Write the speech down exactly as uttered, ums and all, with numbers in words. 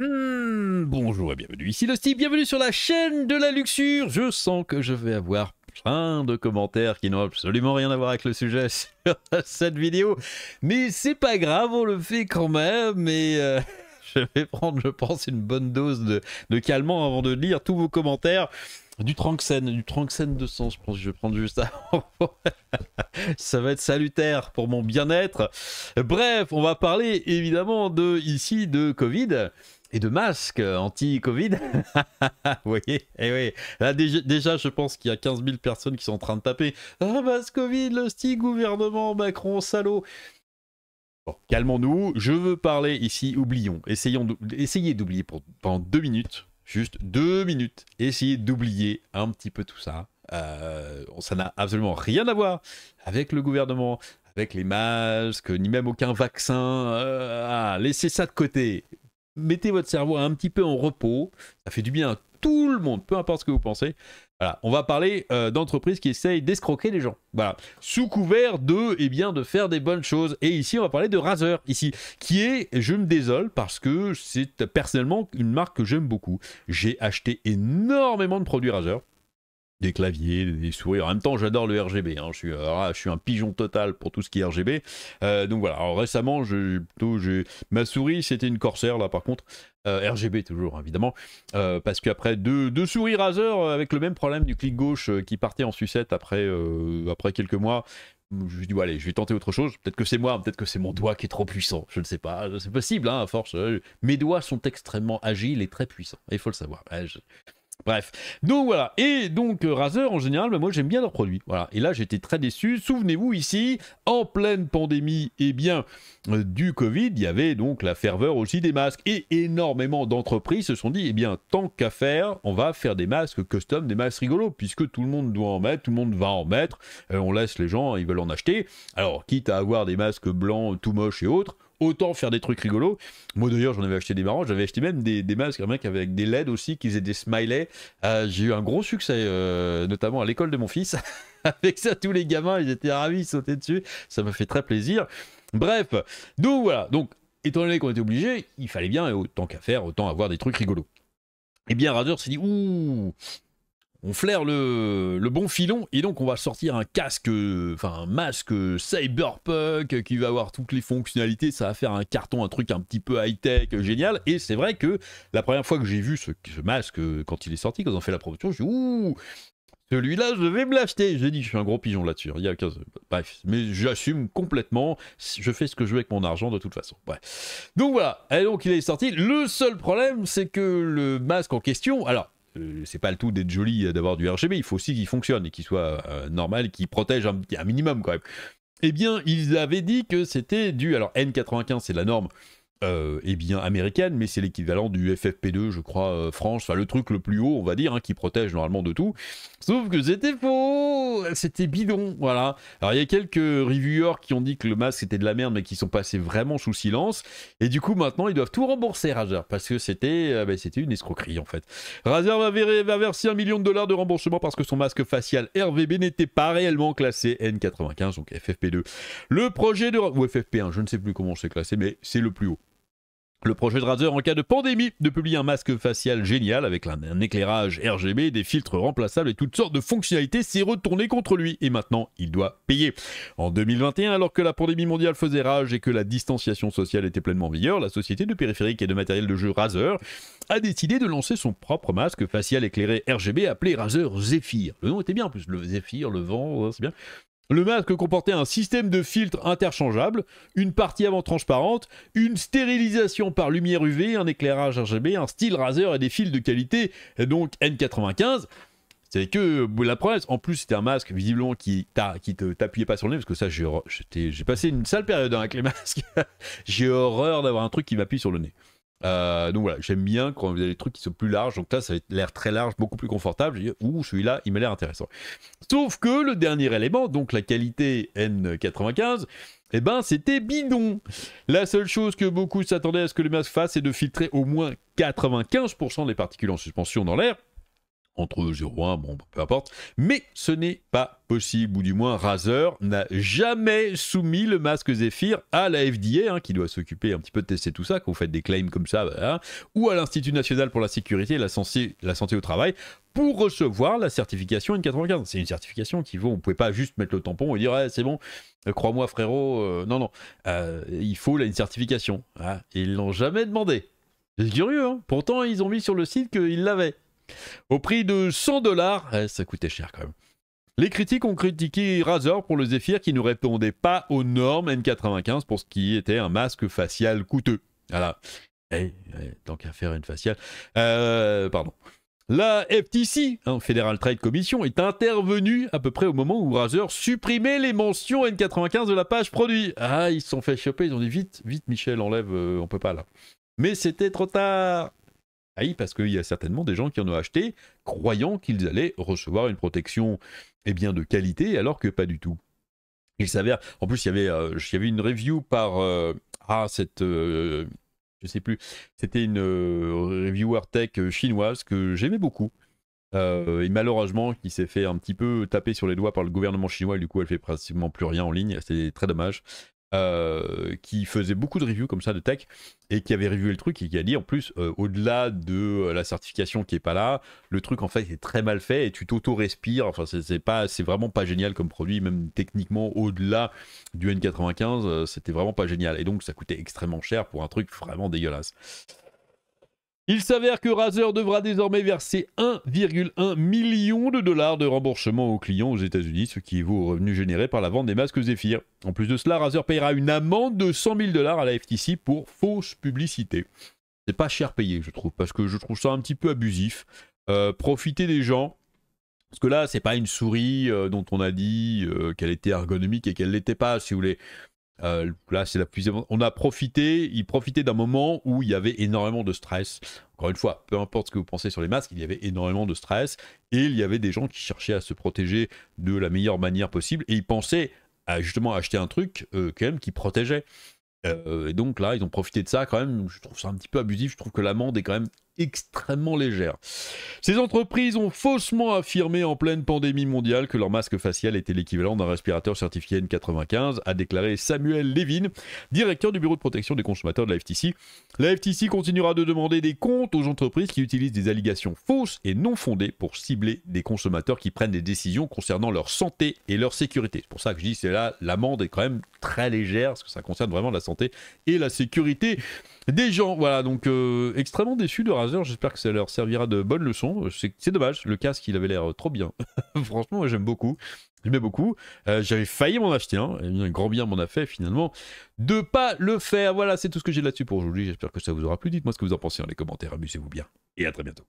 Mmh, bonjour et bienvenue, ici le Steve, bienvenue sur la chaîne de la luxure. Je sens que je vais avoir plein de commentaires qui n'ont absolument rien à voir avec le sujet sur cette vidéo, mais c'est pas grave, on le fait quand même. Et euh, je vais prendre, je pense, une bonne dose de, de calmant avant de lire tous vos commentaires. Du Tranxène, du Tranxène de sang, je pense que je vais prendre juste avant. Ça va être salutaire pour mon bien-être. Bref, on va parler évidemment de, ici de Covid. Et de masques anti-Covid. Vous voyez, eh oui. Là, déjà, déjà, je pense qu'il y a quinze mille personnes qui sont en train de taper. Ah, masque Covid, le sti gouvernement, Macron, salaud. Bon, calmons-nous. Je veux parler ici, oublions. Essayons essayez d'oublier pour, pendant deux minutes. Juste deux minutes. Essayez d'oublier un petit peu tout ça. Euh, ça n'a absolument rien à voir avec le gouvernement, avec les masques, ni même aucun vaccin. Euh, ah, laissez ça de côté. Mettez votre cerveau un petit peu en repos, ça fait du bien à tout le monde, peu importe ce que vous pensez. Voilà, on va parler euh, d'entreprises qui essayent d'escroquer les gens. Voilà, sous couvert de, eh bien, de faire des bonnes choses. Et ici, on va parler de Razer, ici, qui est, je me désole, parce que c'est personnellement une marque que j'aime beaucoup. J'ai acheté énormément de produits Razer. Des claviers, des souris. En même temps, j'adore le R G B. Hein. Je, suis, euh, je suis un pigeon total pour tout ce qui est R G B. Euh, donc voilà. Alors, récemment, je, plutôt, je, ma souris, c'était une Corsair, là, par contre. Euh, R G B, toujours, évidemment. Euh, parce qu'après, deux, deux souris Razer, avec le même problème du clic gauche euh, qui partait en sucette après, euh, après quelques mois, je me dis, bon, allez, je vais tenter autre chose. Peut-être que c'est moi, peut-être que c'est mon doigt qui est trop puissant. Je ne sais pas. C'est possible, hein, à force. Euh, mes doigts sont extrêmement agiles et très puissants. Il faut le savoir. Ouais, je... Bref, donc voilà, et donc euh, Razer en général, bah, moi j'aime bien leurs produits, voilà, et là j'étais très déçu. Souvenez-vous ici, en pleine pandémie, et eh bien euh, du Covid, il y avait donc la ferveur aussi des masques, et énormément d'entreprises se sont dit, eh bien tant qu'à faire, on va faire des masques custom, des masques rigolos, puisque tout le monde doit en mettre, tout le monde va en mettre, euh, on laisse les gens, ils veulent en acheter, alors quitte à avoir des masques blancs tout moches et autres, autant faire des trucs rigolos. Moi d'ailleurs j'en avais acheté des marrants, j'avais acheté même des, des masques, un mec avec des L E D aussi qui faisaient des smileys. Euh, j'ai eu un gros succès, euh, notamment à l'école de mon fils. Avec ça tous les gamins ils étaient ravis, ils sautaient dessus, ça m'a fait très plaisir. Bref, donc voilà, donc étant donné qu'on était obligés, il fallait bien, et autant qu'à faire, autant avoir des trucs rigolos. Et bien Razer s'est dit, ouh, on flaire le, le bon filon, et donc on va sortir un casque, enfin un masque cyberpunk qui va avoir toutes les fonctionnalités, ça va faire un carton, un truc un petit peu high-tech, génial. Et c'est vrai que la première fois que j'ai vu ce, ce masque, quand il est sorti, quand on fait la promotion, je me suis dit, ouh, celui-là, je vais me l'acheter. J'ai dit, je suis un gros pigeon là-dessus. Il y a quinze... Bref, mais j'assume complètement, je fais ce que je veux avec mon argent de toute façon. Bref. Donc voilà, et donc il est sorti. Le seul problème, c'est que le masque en question, alors, c'est pas le tout d'être joli, d'avoir du R G B, il faut aussi qu'il fonctionne et qu'il soit euh, normal, qu'il protège un, un minimum quand même. Eh bien, ils avaient dit que c'était du... Alors, N quatre-vingt-quinze, c'est la norme euh, eh bien, américaine, mais c'est l'équivalent du F F P deux, je crois, euh, France, enfin, le truc le plus haut, on va dire, hein, qui protège normalement de tout. Sauf que c'était faux, c'était bidon, voilà. Alors, il y a quelques reviewers qui ont dit que le masque, c'était de la merde, mais qui sont passés vraiment sous silence. Et du coup, maintenant, ils doivent tout rembourser, Razer, parce que c'était euh, bah, c'était une escroquerie, en fait. Razer va, va verser un million de dollars de remboursement parce que son masque facial R V B n'était pas réellement classé N quatre-vingt-quinze, donc F F P deux. Le projet de... ou F F P un, je ne sais plus comment c'est classé, mais c'est le plus haut. Le projet de Razer en cas de pandémie de publier un masque facial génial avec un, un éclairage R G B, des filtres remplaçables et toutes sortes de fonctionnalités s'est retourné contre lui et maintenant il doit payer. En deux mille vingt et un, alors que la pandémie mondiale faisait rage et que la distanciation sociale était pleinement en vigueur, la société de périphériques et de matériel de jeu Razer a décidé de lancer son propre masque facial éclairé R G B appelé Razer Zephyr. Le nom était bien en plus, le Zephyr, le vent, c'est bien. Le masque comportait un système de filtres interchangeables, une partie avant transparente, une stérilisation par lumière U V, un éclairage R G B, un style Razer et des fils de qualité, donc N quatre-vingt-quinze. C'est que la promesse, en plus c'était un masque visiblement qui ne t'appuyait pas sur le nez, parce que ça j'ai passé une sale période avec les masques. J'ai horreur d'avoir un truc qui m'appuie sur le nez. Euh, donc voilà, j'aime bien quand vous avez des trucs qui sont plus larges, donc là ça a l'air très large, beaucoup plus confortable. J'ai dit, ouh, celui-là il m'a l'air intéressant. Sauf que le dernier élément, donc la qualité N quatre-vingt-quinze, eh ben c'était bidon. La seule chose que beaucoup s'attendaient à ce que le masque fasse, c'est de filtrer au moins quatre-vingt-quinze pour cent des particules en suspension dans l'air. entre zéro et un, bon, peu importe. Mais ce n'est pas possible, ou du moins Razer n'a jamais soumis le masque Zephyr à la F D A, hein, qui doit s'occuper un petit peu de tester tout ça, quand vous faites des claims comme ça, bah, hein, ou à l'Institut National pour la Sécurité et la, la Santé au Travail, pour recevoir la certification N quatre-vingt-quinze. C'est une certification qui vaut, vous ne pouvez pas juste mettre le tampon et dire eh, « c'est bon, crois-moi frérot, euh, non, non, euh, il faut là, une certification. Hein. » Ils ne l'ont jamais demandé. C'est curieux, hein. Pourtant ils ont mis sur le site qu'ils l'avaient. Au prix de cent dollars, eh, ça coûtait cher quand même. Les critiques ont critiqué Razer pour le Zephyr qui ne répondait pas aux normes N quatre-vingt-quinze pour ce qui était un masque facial coûteux. Voilà, eh, eh, tant qu'à faire une faciale. Euh, pardon. La F T C, hein, Federal Trade Commission, est intervenue à peu près au moment où Razer supprimait les mentions N quatre-vingt-quinze de la page produit. Ah, ils se sont fait choper, ils ont dit vite, vite Michel, enlève, euh, on peut pas là. Mais c'était trop tard. Ah oui, parce qu'il y a certainement des gens qui en ont acheté, croyant qu'ils allaient recevoir une protection eh bien, de qualité, alors que pas du tout. Il s'avère, en plus, il y avait, euh, il y avait une review par... Euh, ah, cette... Euh, je sais plus. C'était une euh, reviewer tech chinoise que j'aimais beaucoup. Euh, et malheureusement, qui s'est fait un petit peu taper sur les doigts par le gouvernement chinois, et du coup, elle fait pratiquement plus rien en ligne. C'est très dommage. Euh, qui faisait beaucoup de reviews comme ça de tech et qui avait reviewé le truc et qui a dit en plus euh, au-delà de la certification qui est pas là, le truc en fait est très mal fait et tu t'auto-respires, enfin c'est pas, c'est vraiment pas génial comme produit, même techniquement au-delà du N quatre-vingt-quinze, euh, c'était vraiment pas génial et donc ça coûtait extrêmement cher pour un truc vraiment dégueulasse. Il s'avère que Razer devra désormais verser un virgule un million de dollars de remboursement aux clients aux États-Unis, ce qui équivaut aux revenus générés par la vente des masques Zephyr. En plus de cela, Razer payera une amende de cent mille dollars à la F T C pour fausse publicité. C'est pas cher payé, je trouve, parce que je trouve ça un petit peu abusif. Euh, profiter des gens, parce que là, c'est pas une souris euh, dont on a dit euh, qu'elle était ergonomique et qu'elle l'était pas, si vous voulez. Euh, là, c'est la plus... On a profité, il profitait d'un moment où il y avait énormément de stress. Encore une fois, peu importe ce que vous pensez sur les masques, il y avait énormément de stress et il y avait des gens qui cherchaient à se protéger de la meilleure manière possible et ils pensaient à justement acheter un truc euh, quand même qui protégeait. Euh, et donc là, ils ont profité de ça quand même. Je trouve ça un petit peu abusif. Je trouve que l'amende est quand même extrêmement légère. Ces entreprises ont faussement affirmé en pleine pandémie mondiale que leur masque facial était l'équivalent d'un respirateur certifié N quatre-vingt-quinze, a déclaré Samuel Levine, directeur du bureau de protection des consommateurs de la F T C. La F T C continuera de demander des comptes aux entreprises qui utilisent des allégations fausses et non fondées pour cibler des consommateurs qui prennent des décisions concernant leur santé et leur sécurité. C'est pour ça que je dis que là, l'amende est quand même très légère, parce que ça concerne vraiment la santé et la sécurité des gens. Voilà, donc euh, extrêmement déçu de Razer, j'espère que ça leur servira de bonne leçon. C'est dommage, le casque il avait l'air trop bien. Franchement, moi j'aime beaucoup, j'aimais beaucoup. Euh, J'avais failli m'en acheter un, et un grand bien m'en a fait finalement de pas le faire. Voilà, c'est tout ce que j'ai là-dessus pour aujourd'hui, j'espère que ça vous aura plu. Dites-moi ce que vous en pensez dans les commentaires, amusez-vous bien et à très bientôt.